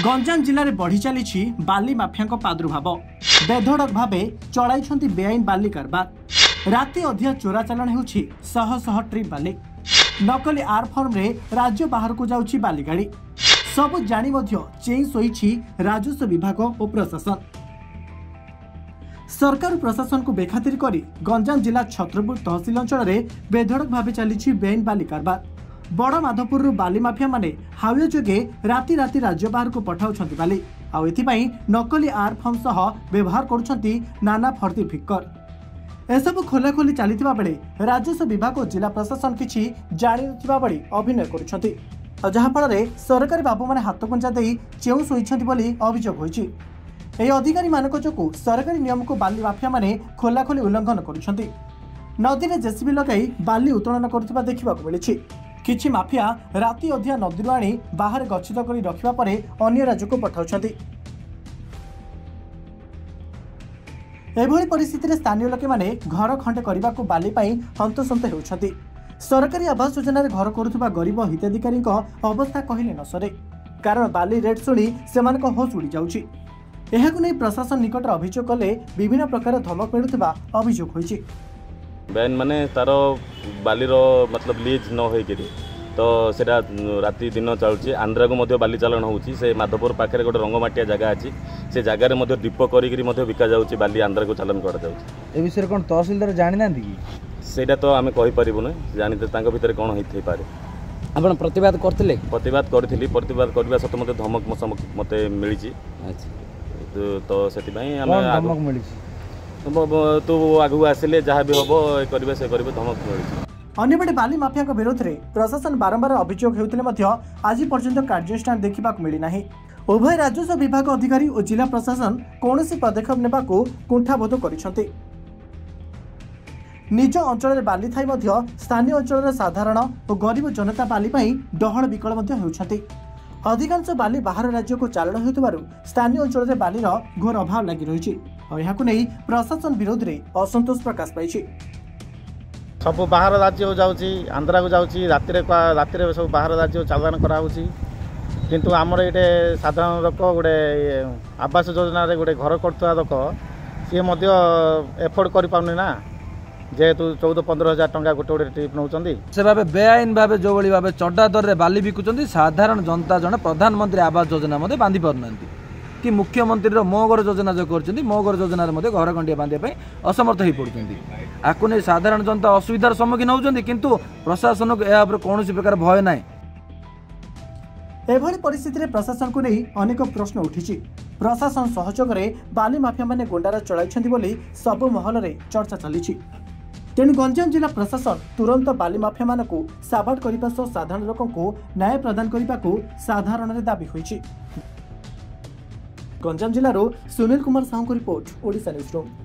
गंजाम जिले में बढ़ी चली बाली माफिया प्रादुर्भाव बेधड़क भाव चलती बेआईन बाली कारबार राति अधिया चोरा चालाण होउछि शह शह ट्रिप बाली नकली आर फर्म रे राज्य बाहर को जाउछि बाली गाड़ी सब जाणी मध्य चेई सोईछि राजस्व विभाग और प्रशासन। सरकार प्रशासन को बेखातिर करी गंजाम जिला छत्रपुर तहसिल अंचल में बेधड़क भाव चली बेआईन बाली कारबार। बड़ माधवपुर बाली माफिया माने हावे जोगे राति राति राज्य बाहर को पठाउछंती बाली आउ एथिपाई नकली आर फर्म सह व्यवहार करुछंती नाना फर्दी फिक्कर। एसबु खोलाखोली चलता बेले राजस्व विभाग और जिला प्रशासन किछि जाणी नथिबा बड़ी अभिनय करुछंती जहाँफल सरकारी बाबू मैंने हाथ गुंजा दे चेउ सोईछंती बोली अभियोग होइछि। एही अधिकारी मानक जोगु सरकारी नियम को बाली माफिया माने खोलाखोली उल्लंघन करुछंती। नदी में जेसीबी लगाई बाली उत्तोलन करुथिबा देखिबा को मिलिछि। किछि माफिया राति अधिया नदी आनी बाहर गच्छित करी रखिबा परे अन्य राज्य को पठाउछंती। एभली परिस्थिति रे स्थानीय लोके माने घर खंडे करबा को बाली पाई हंतसंत होउछंती। सरकारी आवास योजना रे घर करूथबा गरीब हिताधिकारी को अवस्था कहिले न सरे कारण बाली रेट सुणी सेमान को होश उड़ी जाउछि। एहाकु नै प्रशासन निकट रे अभियोग कले विभिन्न प्रकार धमक मिलुथबा अभियोग होइछि। बैन माने तार बाली रो मतलब लीज न होकर तो सेटा राति दिन चलुची आंध्रा को बाली चालाण होची। से माधवपुर पाखे गोटे रंगमाटिया जगह अच्छी से जगार दीप कर बिका जाऊँगी बाली आंध्रा को चालाण कर विषय कौन तहसिलदार जानी ना सेटा तो आम कहीपरूना जानते भितर कौन हो पारे। आप प्रतिवाद करते प्रतिवाद करी प्रतिवाद करने सत्य मत धमक मत मिली तो से तो आगु आसिले जहाँ भी हम से धमक अन्यपटे बाली माफिया विरोध में प्रशासन बारंबार अभियोग होते आज पर्यंत कार्यानुष्ठान देखा मिलना। उभय राजस्व विभाग अधिकारी और जिला प्रशासन कौन पदक्षेप ने कुंठाबोध कर निज अंचल बाली थाई स्थानीय अंचल साधारण और गरीब जनता बाली डहल विकल होती। अधिकांश बाली बाहर राज्य को चालाण हो स्थानीय अंचल में बाली घोर अभाव लगी रही और यहाँ को नहीं प्रशासन विरोध में असंतोष प्रकाश पाई। सब बाहर राज्य जाऊँगी आंध्रा को जाऊँगी राति सब बाहर राज्य चालाण कराऊँगी किंतु आमर ये साधारण लोक गोटे आवास योजना गोटे घर करता लोक सी एफोर्ड कर पाऊनी ना जेहेतु 14-15 हजार टंका गोटे गोटे ट्रिप नौकरी से भाव बेआईन भाव जो भाव चढ़ा दर में बाली बिकुंट साधारण जनता जन प्रधानमंत्री आवास योजना बांधि पारना कि मुख्यमंत्री रो मो घर योजना जो करछंती मो घर योजना रे मते घर गंडिया बांधे पई असमर्थ होई पड़छंती। आकु नै साधारण जनता असुविधार सम्मुखीन होउछंती किंतु प्रशासन को या पर कोनोसी प्रकार भय नै। एभली परिस्थिति रे प्रशासन को नै अनेक प्रश्न उठिछि। प्रशासन सहयोग रे बाली माफिया माने गोंडारा चलाइछंती बोली सब महल रे चर्चा चलिछि। तेणु गंजाम जिला प्रशासन तुरंत बाली माफिया मानक साबाड़ करिबा सो साधारण लोकन को न्याय प्रदान करिबा को साधारण रे दाबी होइछि। गंजाम जिलारू सुनील कुमार साहू को रिपोर्ट, ओडिशा न्यूज़रूम।